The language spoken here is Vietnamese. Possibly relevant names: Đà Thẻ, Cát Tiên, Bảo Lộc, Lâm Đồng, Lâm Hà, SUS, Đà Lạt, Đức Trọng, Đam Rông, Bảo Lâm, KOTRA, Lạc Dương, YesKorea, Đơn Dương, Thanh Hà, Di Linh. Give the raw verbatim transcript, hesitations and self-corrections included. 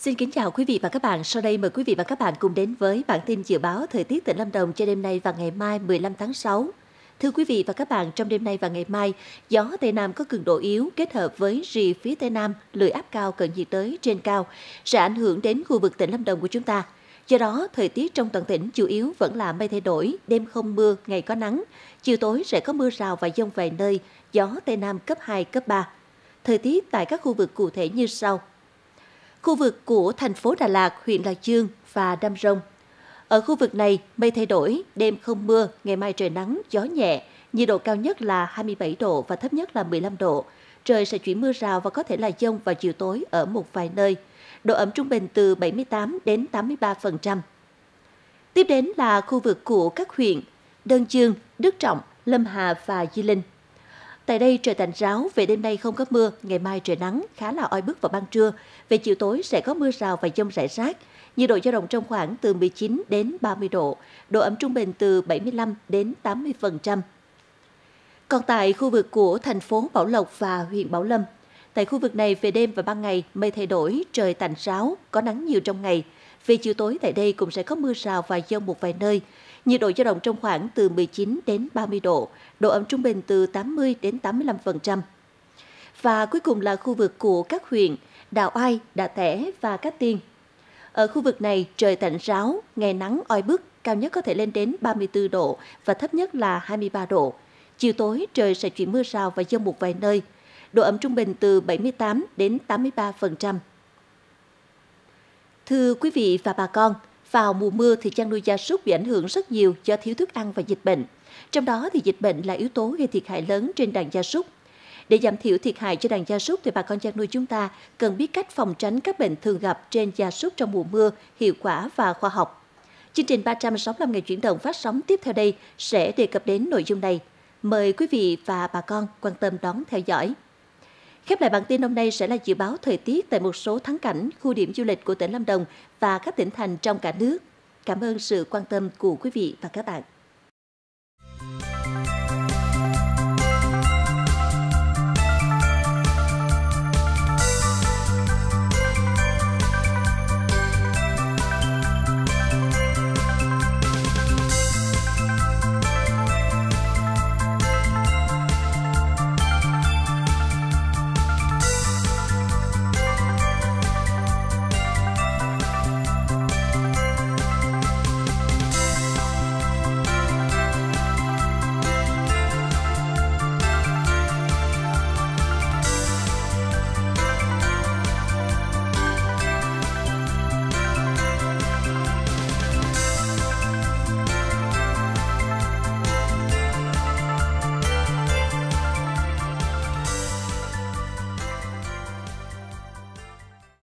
Xin kính chào quý vị và các bạn. Sau đây mời quý vị và các bạn cùng đến với bản tin dự báo thời tiết tỉnh Lâm Đồng cho đêm nay và ngày mai mười lăm tháng sáu. Thưa quý vị và các bạn, trong đêm nay và ngày mai, gió Tây Nam có cường độ yếu kết hợp với rìa phía Tây Nam, lưỡi áp cao cận nhiệt đới trên cao sẽ ảnh hưởng đến khu vực tỉnh Lâm Đồng của chúng ta. Do đó, thời tiết trong toàn tỉnh chủ yếu vẫn là mây thay đổi, đêm không mưa, ngày có nắng. Chiều tối sẽ có mưa rào và dông vài nơi, gió Tây Nam cấp hai, cấp ba. Thời tiết tại các khu vực cụ thể như sau. Khu vực của thành phố Đà Lạt, huyện Lạc Dương và Đam Rông. Ở khu vực này, mây thay đổi, đêm không mưa, ngày mai trời nắng, gió nhẹ, nhiệt độ cao nhất là hai mươi bảy độ và thấp nhất là mười lăm độ. Trời sẽ chuyển mưa rào và có thể là dông vào chiều tối ở một vài nơi. Độ ẩm trung bình từ bảy mươi tám đến tám mươi ba phần trăm. Tiếp đến là khu vực của các huyện Đơn Dương, Đức Trọng, Lâm Hà và Di Linh. Tại đây trời tạnh ráo, về đêm nay không có mưa, ngày mai trời nắng, khá là oi bức vào ban trưa. Về chiều tối sẽ có mưa rào và dông rải rác. Nhiệt độ dao động trong khoảng từ mười chín đến ba mươi độ, độ ẩm trung bình từ bảy mươi lăm đến tám mươi phần trăm. Còn tại khu vực của thành phố Bảo Lộc và huyện Bảo Lâm, tại khu vực này về đêm và ban ngày mây thay đổi, trời tạnh ráo, có nắng nhiều trong ngày. Về chiều tối tại đây cũng sẽ có mưa rào và dông một vài nơi. Nhiệt độ dao động trong khoảng từ mười chín đến ba mươi độ, độ ẩm trung bình từ tám mươi đến tám mươi lăm phần trăm. Và cuối cùng là khu vực của các huyện Đào Ai, Đà Thẻ và Cát Tiên. Ở khu vực này trời tạnh ráo, ngày nắng oi bức, cao nhất có thể lên đến ba mươi tư độ và thấp nhất là hai mươi ba độ. Chiều tối trời sẽ chuyển mưa rào và dông một vài nơi. Độ ẩm trung bình từ bảy mươi tám đến tám mươi ba phần trăm. Thưa quý vị và bà con, vào mùa mưa thì chăn nuôi gia súc bị ảnh hưởng rất nhiều do thiếu thức ăn và dịch bệnh. Trong đó thì dịch bệnh là yếu tố gây thiệt hại lớn trên đàn gia súc. Để giảm thiểu thiệt hại cho đàn gia súc thì bà con chăn nuôi chúng ta cần biết cách phòng tránh các bệnh thường gặp trên gia súc trong mùa mưa hiệu quả và khoa học. Chương trình ba trăm sáu mươi lăm ngày chuyển động phát sóng tiếp theo đây sẽ đề cập đến nội dung này. Mời quý vị và bà con quan tâm đón theo dõi. Khép lại bản tin hôm nay sẽ là dự báo thời tiết tại một số thắng cảnh, khu điểm du lịch của tỉnh Lâm Đồng và các tỉnh thành trong cả nước. Cảm ơn sự quan tâm của quý vị và các bạn.